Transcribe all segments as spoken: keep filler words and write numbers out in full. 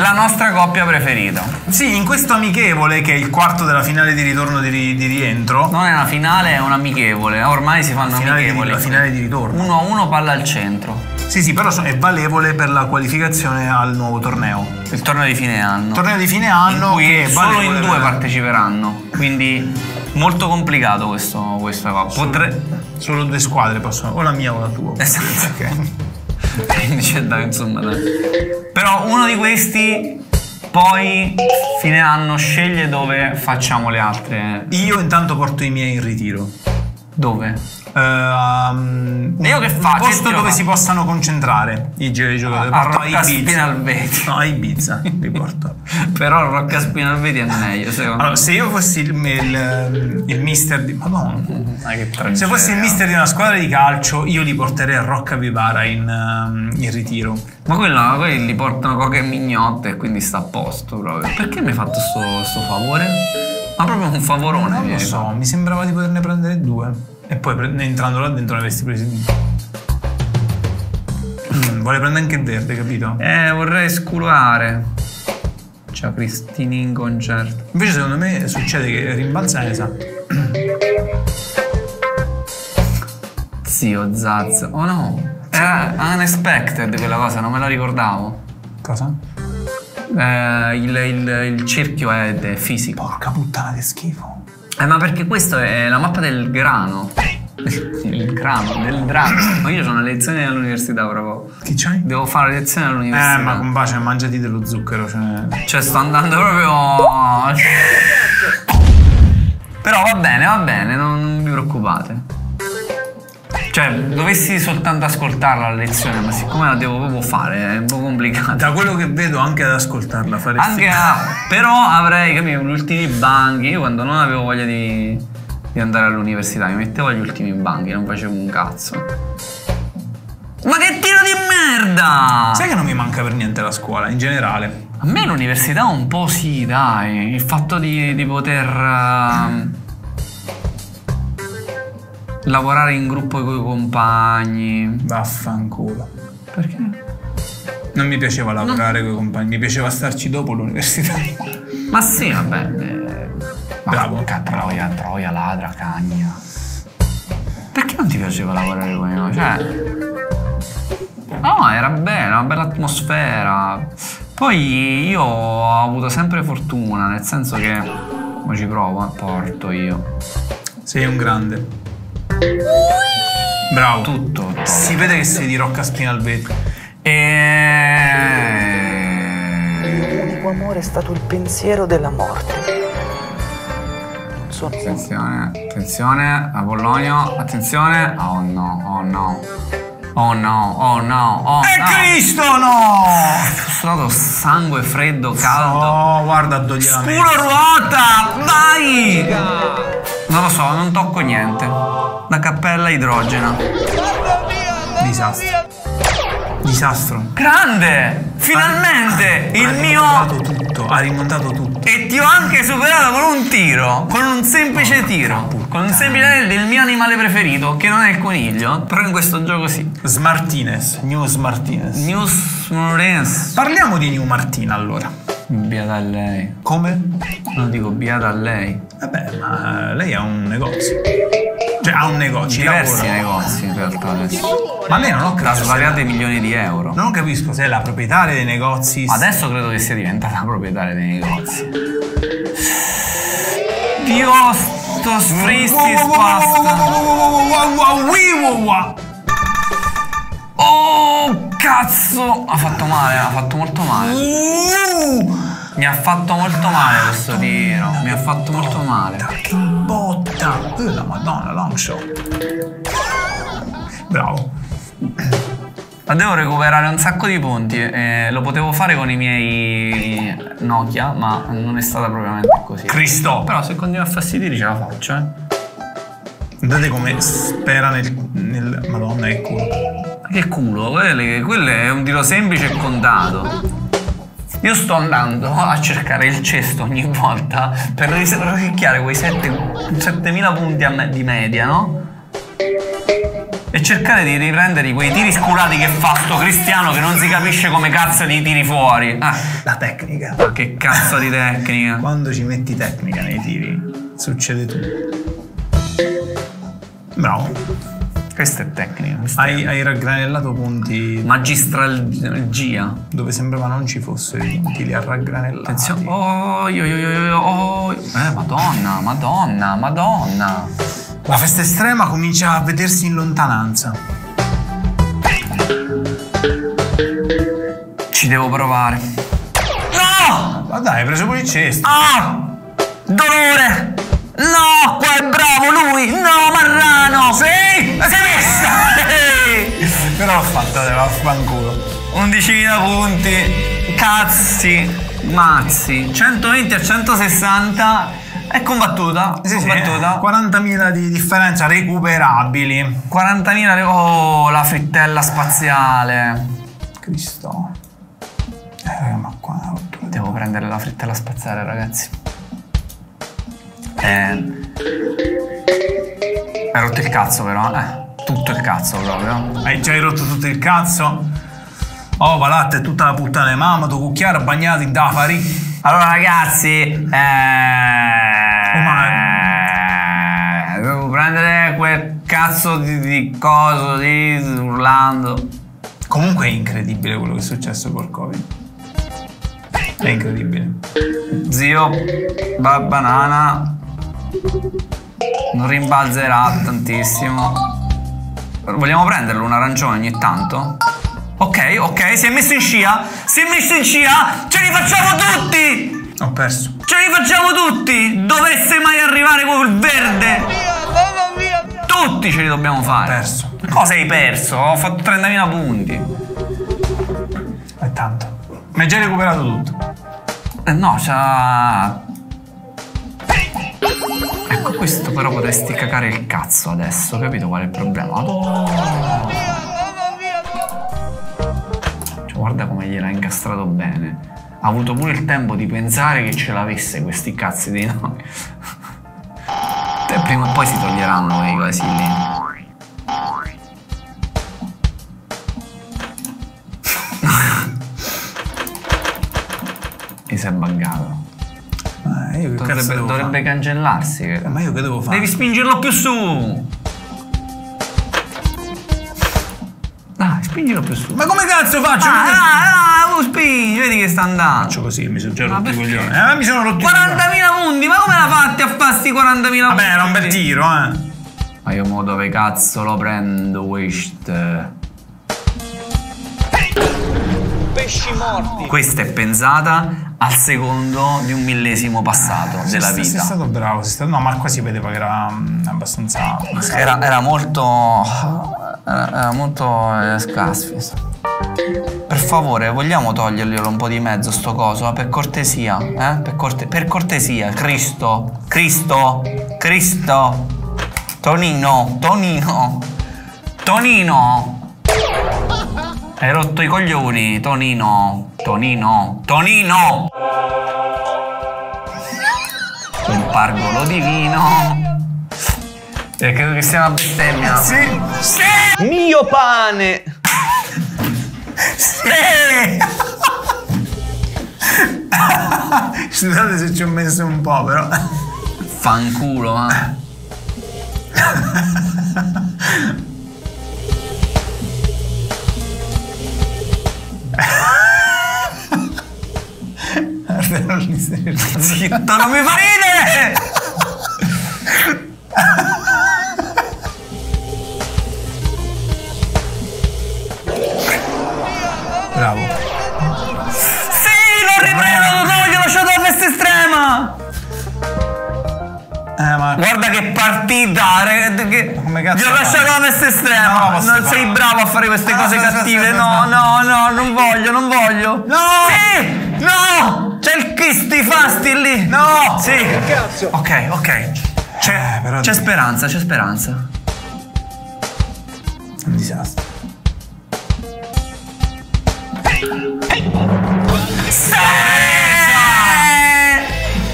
la nostra coppia preferita. Sì, in questo amichevole che è il quarto della finale di ritorno di, ri di rientro. Non è una finale, è un amichevole. Ormai si fanno amichevoli. La finale di ritorno. uno a uno, palla al centro. Sì, sì, però è valevole per la qualificazione al nuovo torneo. Il torneo di fine anno. Il torneo di fine anno che solo in due parteciperanno. Quindi molto complicato questo, questa cosa. Solo, Potre... solo due squadre possono, o la mia o la tua. Esatto. Okay. Cioè, dai, insomma, dai. Però uno di questi poi fine anno sceglie dove facciamo le altre. Io intanto porto i miei in ritiro. Dove? Uh, um, e io che faccio? Un posto dove si possano concentrare i giocatori. A Rocca Spinalveti. No, a Ibiza li porto. Però Rocca Spinalveti è meglio, secondo allora, me. Se io fossi il, il, il mister di... Madonna, ah, che se fossi il mister di una squadra di calcio, io li porterei a Rocca Vivara in, in ritiro. Ma quello, quelli li portano coca e mignotte e quindi sta a posto proprio. Perché mi hai fatto sto, sto favore? Ma proprio un favorone. Non lo so, mi sembrava di poterne prendere due. E poi entrando là dentro ne avessi presi. Mm, vuole prendere anche il verde, capito? Eh, vorrei sculare. Ciao Cristina in concerto. Invece secondo me succede che rimbalza Esa. Zio Zaz. Oh no! Era unexpected quella cosa, non me la ricordavo. Cosa? Eh, il, il, il cerchio è, è fisico. Porca puttana, che schifo. Eh, ma perché questa è la mappa del grano. Il grano, del drago. Ma io ho una lezione all'università proprio. Che c'hai? Devo fare lezione all'università. Eh, ma con bacio, mangiati dello zucchero. Cioè, cioè sto andando proprio... Però va bene, va bene, non vi preoccupate. Cioè, dovessi soltanto ascoltarla la lezione, ma siccome la devo proprio fare, è un po' complicata. Da quello che vedo anche ad ascoltarla faresti. Anche a... Però avrei, capito, gli ultimi banchi. Io quando non avevo voglia di, di andare all'università mi mettevo agli ultimi banchi, non facevo un cazzo. Ma che tiro di merda! Sai che non mi manca per niente la scuola, in generale. A me l'università un po' sì, dai. Il fatto di, di poter... Uh... lavorare in gruppo con i compagni. Vaffanculo. Perché? Non mi piaceva lavorare no. con i compagni, mi piaceva starci dopo l'università. Ma sì, vabbè. Eh, Bravo. Troia, troia, ladra, cagna. Perché non ti piaceva lavorare con noi? Cioè... No, era bella, una bella atmosfera. Poi io ho avuto sempre fortuna, nel senso che... Ma ci provo, eh, porto io. Sei un grande. Bravo. Tutto, tutto. Si vede che sei di Rocca Spinalveti. E... L'unico amore è stato il pensiero della morte. Non sono... Attenzione, attenzione, Apollonio, attenzione. Oh no, oh no. Oh no, oh no, oh no. E Cristo no! Sono stato sangue freddo, caldo. Oh, guarda, dogliela me. Sculo ruota, vai! Non lo so, non tocco niente. La cappella idrogena. Disastro. Disastro. Grande! Finalmente! Ha, il ha mio... Ha rimontato tutto, ha rimontato tutto. E ti ho anche superato con un tiro. Con un semplice tiro. Con un semplice tiro del mio animale preferito, che non è il coniglio. Però in questo gioco sì. Smartines. News Martinez. News Martinez. Parliamo di New Martina allora. Beata a lei. Come? Non dico beata a lei. Vabbè, ma lei ha un negozio. Cioè ha un negozio, diversi negozi in realtà adesso. Ma a me non ho capito. Da svariate milioni di euro. Non capisco se è la proprietaria dei negozi. Adesso credo che sia diventata la proprietaria dei negozi. Dio sto sfristi spasta. Oh cazzo! Ha fatto male, ha fatto molto male. Mi ha fatto molto male questo tiro. Mi ha fatto molto male. Che botta! Eh, la madonna, long shot. Bravo. Ma devo recuperare un sacco di punti. Eh, lo potevo fare con i miei Nokia, ma non è stata propriamente così. Cristo! Però se continuo a fastidire ce la faccio, eh. Guardate come spera nel, nel... Madonna, che culo. Ma che culo? Quello, quello è un tiro semplice e contato. Io sto andando a cercare il cesto ogni volta per ricicchiare quei settemila punti di media, no? e cercare di riprendere quei tiri sculati che fa sto Cristiano, che non si capisce come cazzo li tiri fuori. Ah, la tecnica. Ma che cazzo di tecnica? Quando ci metti tecnica nei tiri succede tutto. Bravo. Questa è tecnica. Hai, hai raggranellato punti. Magistralgia. Dove sembrava non ci fossero i punti, li ha raggranellati. Attenzione. Oh, io, io, io, oh. Eh, madonna, madonna, madonna. La festa estrema comincia a vedersi in lontananza. Ci devo provare. No! Ma dai, hai preso pure il cesto. Ah! Dolore! No, qua è bravo lui! No, Marrano! Sì! La si è messa! Però l'ho fatta, te vaffanculo. undicimila punti, cazzi, mazzi. centoventi a centosessanta è combattuta. Sì, combattuta. Sì, quarantamila di differenza recuperabili. quarantamila. Oh, la frittella spaziale. Cristo. Eh, raga, ma qua. Devo prendere la frittella spaziale, ragazzi. Eh, hai rotto il cazzo però, eh, tutto il cazzo proprio. Hai già rotto tutto il cazzo? Oh, palatte, tutta la puttana di mamma, tu cucchiaro bagnato in dafari. Allora ragazzi, eh, oh, devo prendere quel cazzo di, di coso lì, urlando. Comunque è incredibile quello che è successo col Covid. È incredibile. Zio, ba banana. Non rimbalzerà tantissimo. Vogliamo prenderlo un arancione ogni tanto? Ok, ok, si è messo in scia. Si è messo in scia. Ce li facciamo tutti. Ho perso. Ce li facciamo tutti. Dovesse mai arrivare col verde. Mamma mia, mamma mia. Tutti ce li dobbiamo fare. Ho perso. Cosa hai perso? Ho fatto trentamila punti. È tanto. Mi hai già recuperato tutto. Eh no, c'ha... Ecco, questo però potresti cacare il cazzo adesso, capito qual è il problema? Oh. Cioè, guarda come gliel'ha incastrato bene. Ha avuto pure il tempo di pensare che ce l'avesse questi cazzi di noi. E prima o poi si toglieranno quei vasili. E si è buggato. Ma io che dovrebbe, dovrebbe cancellarsi. Che... Ma io che devo fare? Devi spingerlo più su. Dai, spingilo più su. Ma come cazzo faccio? Ah, come... ah, ah, lo spingi, vedi che sta andando. Faccio così, mi sono già rotto i coglioni. Eh, mi sono rotto i coglioni. quarantamila punti, ma come la fatti a farsi quarantamila punti? Vabbè, era un bel tiro, eh. Ma io mo dove cazzo lo prendo, questo? Pesci morti. Questa è pensata al secondo di un millesimo passato ah, della vita. Sei stato bravo, sei stato... No, ma qua si vedeva che era abbastanza... Era, era molto... Era, era molto eh, scarsfis. Per favore, vogliamo toglierglielo un po' di mezzo sto coso? Per cortesia, eh? Per, corte... per cortesia, Cristo, Cristo, Cristo. Tonino, Tonino, Tonino. Hai rotto i coglioni, Tonino, Tonino, Tonino! Un pargolo divino. Eh, credo che sia una bestemmia. Sì! Sì! Mio pane! Sì! Scusate se ci ho messo un po', però. Fanculo, eh. Zitto, non mi farete! Bravo. Sì, l'ho ripreso, no, gli ho lasciato la festa estrema! Eh, ma... Guarda che partita! Ragazzi, che... Come cazzo gli ho lasciato la festa estrema! No, non sei farlo. Bravo a fare queste no, cose no, cattive! No, no, no, non voglio, non voglio! No! Sì! No! C'è il Cristi Fasti lì! No! Sì! Che cazzo? Ok, ok. C'è eh, speranza, c'è speranza. È un disastro.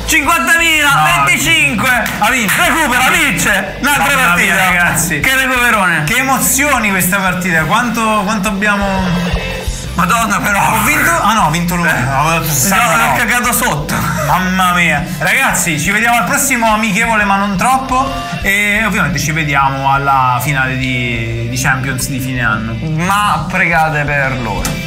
cinquantamila, no. venticinque! ha vinto, recupera, vince l'altra partita. Mia, ragazzi, che recuperone, che emozioni questa partita, quanto, quanto abbiamo. Madonna, però ho vinto. Ah no, ho vinto lui. Ho cagato sotto. Mamma mia. Ragazzi, ci vediamo al prossimo amichevole ma non troppo. E ovviamente ci vediamo alla finale di, di Champions di fine anno. Ma pregate per loro.